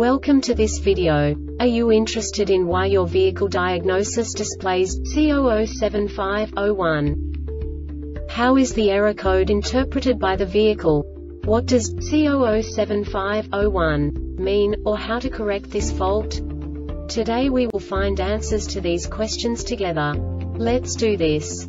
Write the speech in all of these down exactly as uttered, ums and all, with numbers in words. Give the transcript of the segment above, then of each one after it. Welcome to this video. Are you interested in why your vehicle diagnosis displays C zero zero seven five dash zero one? How is the error code interpreted by the vehicle? What does C zero zero seven five dash zero one mean, or how to correct this fault? Today we will find answers to these questions together. Let's do this.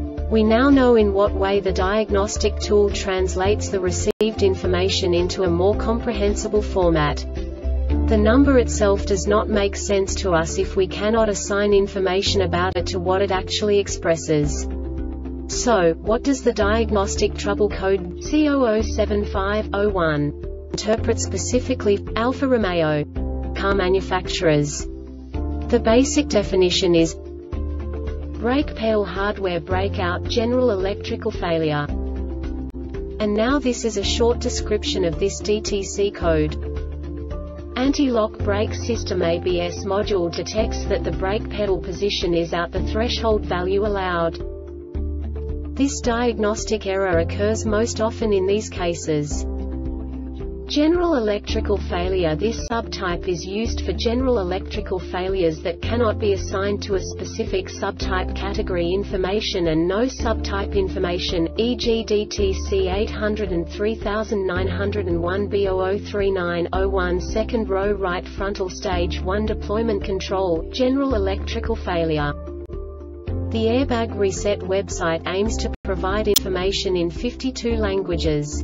We now know in what way the diagnostic tool translates the received information into a more comprehensible format. The number itself does not make sense to us if we cannot assign information about it to what it actually expresses. So, what does the diagnostic trouble code C zero zero seven five dash zero one interpret specifically for Alfa Romeo car manufacturers? The basic definition is brake pedal hardware breakout, general electrical failure. And now this is a short description of this D T C code. Anti-lock brake system A B S module detects that the brake pedal position is out the threshold value allowed. This diagnostic error occurs most often in these cases. General electrical failure. This subtype is used for general electrical failures that cannot be assigned to a specific subtype category information and no subtype information, for example D T C eight hundred three nine zero one B zero zero three nine dash zero one second row right frontal stage one deployment control, general electrical failure. The Airbag Reset website aims to provide information in fifty-two languages.